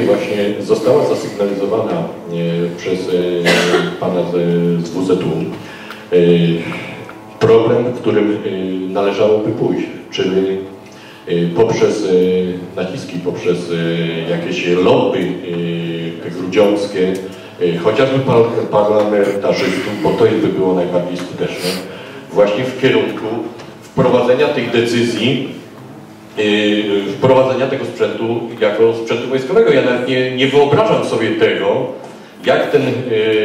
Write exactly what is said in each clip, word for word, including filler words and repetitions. Tutaj właśnie została zasygnalizowana przez pana z W Z U problem, w którym należałoby pójść, czyli poprzez naciski, poprzez jakieś lobby grudziąckie, chociażby parlamentarzystów, bo to by było najbardziej skuteczne, właśnie w kierunku wprowadzenia tych decyzji, wprowadzenia tego sprzętu jako sprzętu wojskowego. Ja nawet nie, nie wyobrażam sobie tego, jak, ten,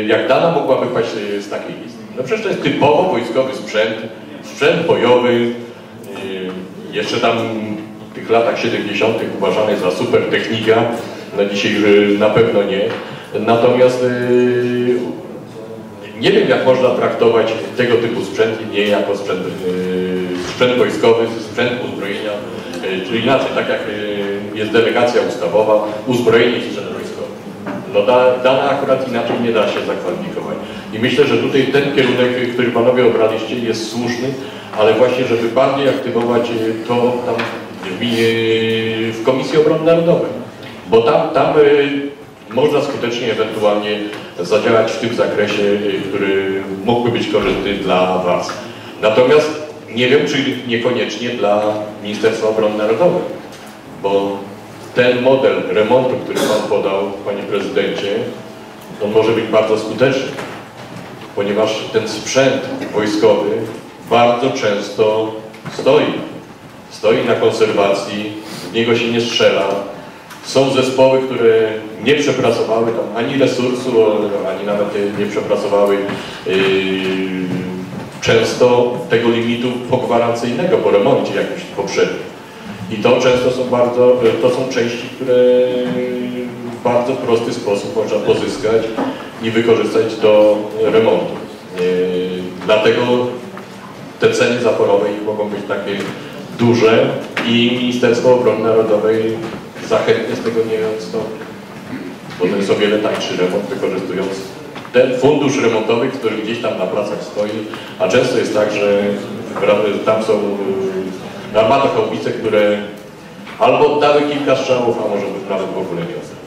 jak dana mogłaby paść z takiej listy. No przecież to jest typowo wojskowy sprzęt, sprzęt bojowy, jeszcze tam w tych latach siedemdziesiątych uważany za super technika, na dzisiaj na pewno nie. Natomiast nie wiem, jak można traktować tego typu sprzęt nie jako sprzęt, sprzęt wojskowy, sprzęt uzbrojenia, czy inaczej, tak jak jest delegacja ustawowa, uzbrojenie i sprzęt wojskowy. No da, dane akurat inaczej nie da się zakwalifikować. I myślę, że tutaj ten kierunek, który panowie obraliście, jest słuszny, ale właśnie, żeby bardziej aktywować to tam w Komisji Obrony Narodowej, bo tam, tam można skutecznie ewentualnie zadziałać w tym zakresie, który mógłby być korzystny dla was. Natomiast nie wiem, czy niekoniecznie dla Ministerstwa Obrony Narodowej, bo ten model remontu, który pan podał, panie prezydencie, on może być bardzo skuteczny, ponieważ ten sprzęt wojskowy bardzo często stoi. Stoi na konserwacji, z niego się nie strzela. Są zespoły, które nie przepracowały tam ani resursu, ani nawet nie przepracowały yy, często tego limitu pogwarancyjnego po remoncie jakimś poprzednim. I to często są bardzo, to są części, które w bardzo prosty sposób można pozyskać i wykorzystać do remontu. Yy, dlatego te ceny zaporowe mogą być takie duże i Ministerstwo Obrony Narodowej zachętnie z tego nie odstąpi, bo to jest o wiele tańszy remont, wykorzystując ten fundusz remontowy, który gdzieś tam na placach stoi, a często jest tak, że tam są armata, haubice, które albo oddały kilka strzałów, a może nawet w ogóle nie odstały.